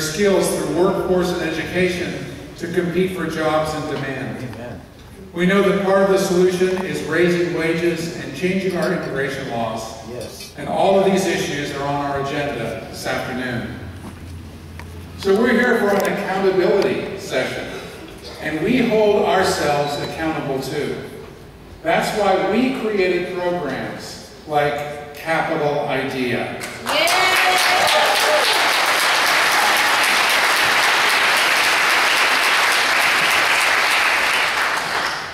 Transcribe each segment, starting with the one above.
skills through workforce and education to compete for jobs in demand. Amen. We know that part of the solution is raising wages and changing our immigration laws. Yes. And all of these issues are on our agenda this afternoon. So we're here for an accountability session, and we hold ourselves accountable too. That's why we created programs like Capital Idea. Yeah.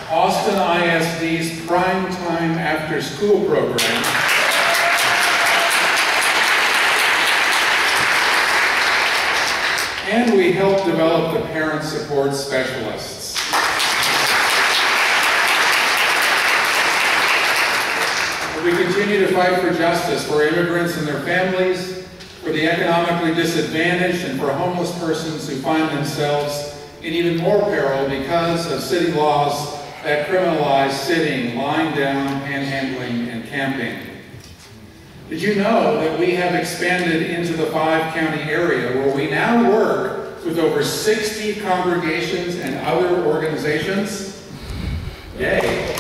Austin ISD's Prime Time After School program, and we help develop the Parent Support Specialists. We continue to fight for justice for immigrants and their families, for the economically disadvantaged, and for homeless persons who find themselves in even more peril because of city laws that criminalize sitting, lying down, panhandling, and camping. Did you know that we have expanded into the 5-county area, where we now work with over 60 congregations and other organizations? Yay!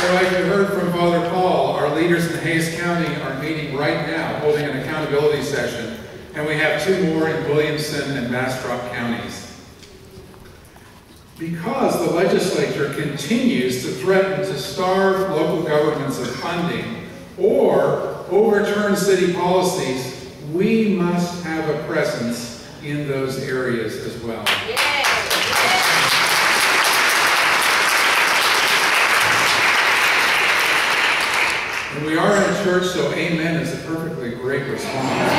So as you heard from Father Paul, our leaders in Hays County are meeting right now, holding an accountability session. And we have two more in Williamson and Bastrop counties. Because the legislature continues to threaten to starve local governments of funding or overturn city policies, we must have a presence in those areas as well. Yay. And we are in church, so amen is a perfectly great response.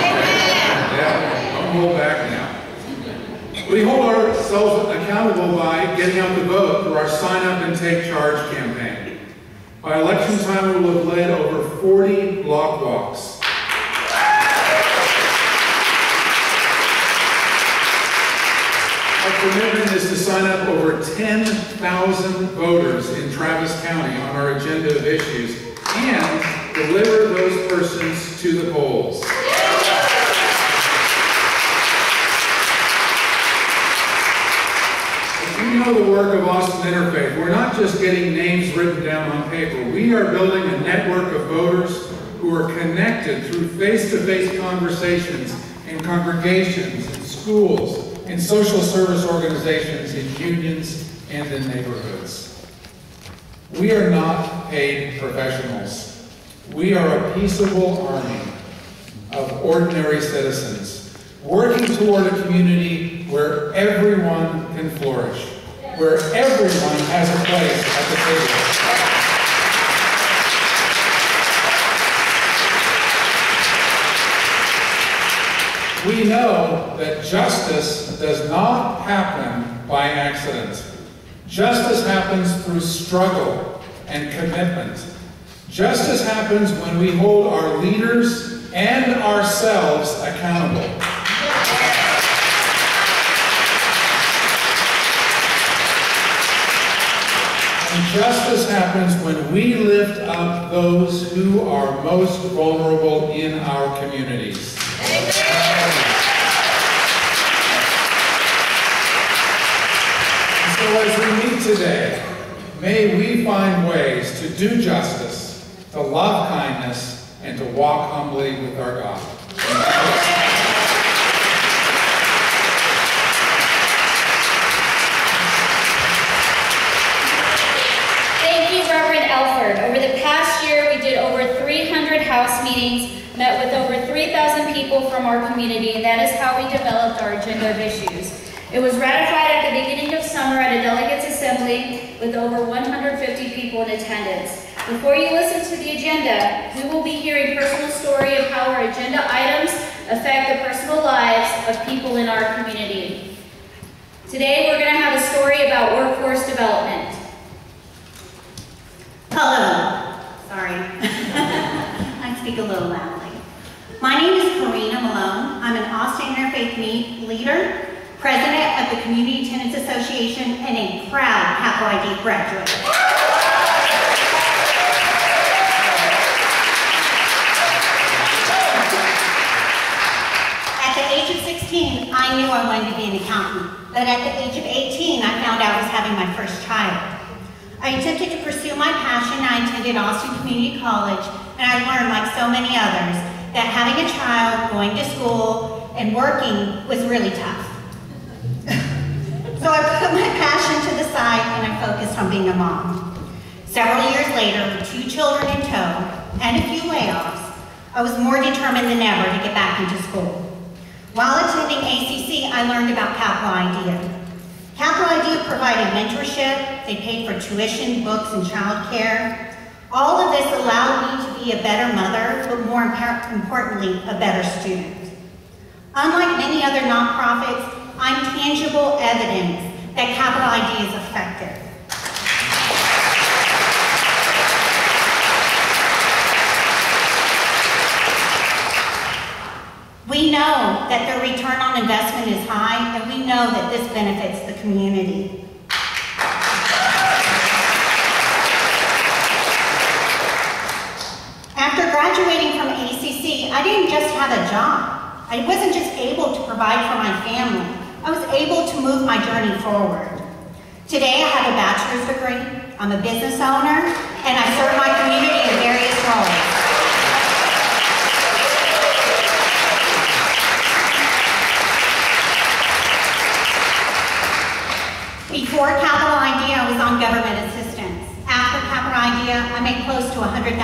Yeah, don't hold back now. We hold ourselves accountable by getting out the vote through our Sign Up and Take Charge campaign. By election time, we will have led over 40 block walks. Our commitment is to sign up over 10,000 voters in Travis County on our agenda of issues and deliver those persons to the polls. You know the work of Austin Interfaith. We're not just getting names written down on paper. We are building a network of voters who are connected through face-to-face conversations in congregations, in schools, in social service organizations, in unions, and in neighborhoods. We are not paid professionals. We are a peaceable army of ordinary citizens working toward a community where everyone can flourish, where everyone has a place at the table. We know that justice does not happen by accident. Justice happens through struggle and commitment. Justice happens when we hold our leaders and ourselves accountable. Justice happens when we lift up those who are most vulnerable in our communities. Amen. So as we meet today, may we find ways to do justice, to love kindness, and to walk humbly with our God. Amen. Reverend Alford. Over the past year, we did over 300 house meetings, met with over 3,000 people from our community, and that is how we developed our agenda of issues. It was ratified at the beginning of summer at a delegates assembly with over 150 people in attendance. Before you listen to the agenda, we will be hearing personal story of how our agenda items affect the personal lives of people in our community. Today, we're going to have a story about workforce development. Hello. Sorry. I speak a little loudly. My name is Karina Malone. I'm an Austin Interfaith leader, president of the Community Tenants Association, and a proud Cap-YD graduate. I wanted to be an accountant, but at the age of 18, I found out I was having my first child. I attempted to pursue my passion. I attended Austin Community College, and I learned, like so many others, that having a child, going to school, and working was really tough. So I put my passion to the side and I focused on being a mom. Several years later, with two children in tow and a few layoffs, I was more determined than ever to get back into school. While attending ACC, I learned about Capital Idea. Capital Idea provided mentorship, they paid for tuition, books, and childcare. All of this allowed me to be a better mother, but more importantly, a better student. Unlike many other nonprofits, I'm tangible evidence that Capital ID is effective. We know that their return on investment is high, and we know that this benefits the community. After graduating from ACC, I didn't just have a job. I wasn't just able to provide for my family. I was able to move my journey forward. Today I have a bachelor's degree, I'm a business owner, and I serve my community in various roles. Before Capital Idea, I was on government assistance. After Capital Idea, I made close to $100,000.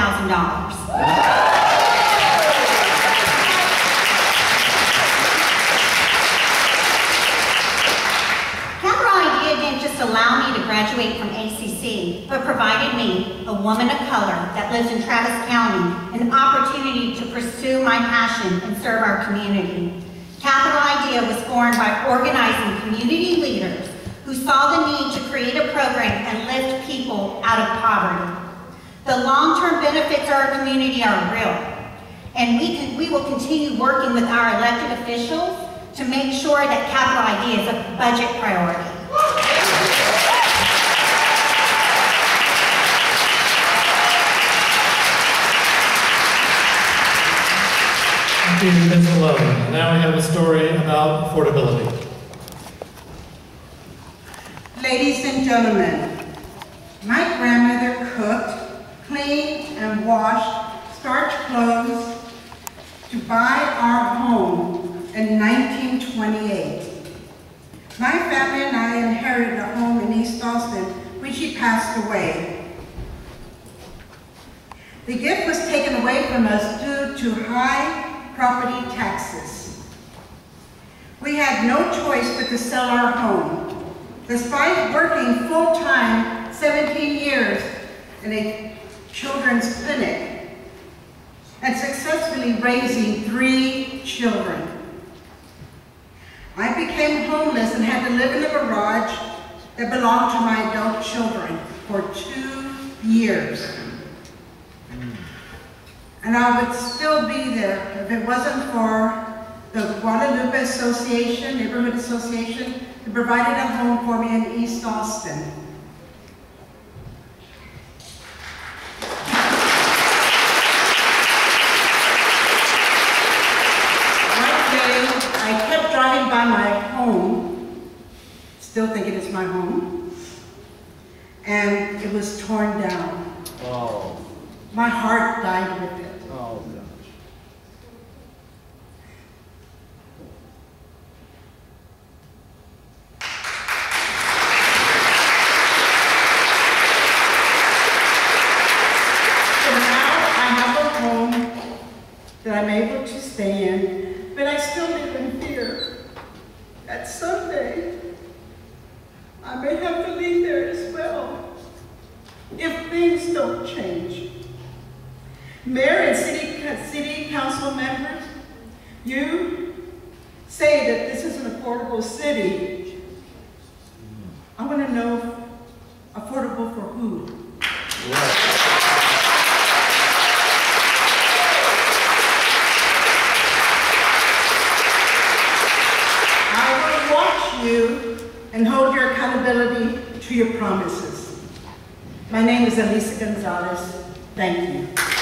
Allow me to graduate from ACC, but provided me, a woman of color that lives in Travis County, an opportunity to pursue my passion and serve our community. Capital Idea was formed by organizing community leaders who saw the need to create a program and lift people out of poverty. The long-term benefits to our community are real, and we will continue working with our elected officials to make sure that Capital Idea is a budget priority. Thank you, Ms. Malone. Now we have a story about affordability. Ladies and gentlemen, my grandmother cooked, cleaned, and washed starch clothes to buy our home in 1928. My family and I inherited a home in East Austin when she passed away. The gift was taken away from us due to high property taxes. We had no choice but to sell our home. Despite working full-time 17 years in a children's clinic and successfully raising 3 children, I became homeless and had to live in a garage that belonged to my adult children for 2 years. And I would still be there if it wasn't for the Guadalupe Association, Neighborhood Association, who provided a home for me in East Austin. By my home, still thinking it's my home, and it was torn down. Oh. My heart died with it. Oh, gosh. So now I have a home that I'm able to stay in, but I still live in fear that someday I may have to leave there as well if things don't change. Mayor and city council members, you say that this is an affordable city. I want to know, affordable for who? Yeah. You and hold your accountability to your promises. My name is Elisa Gonzalez. Thank you.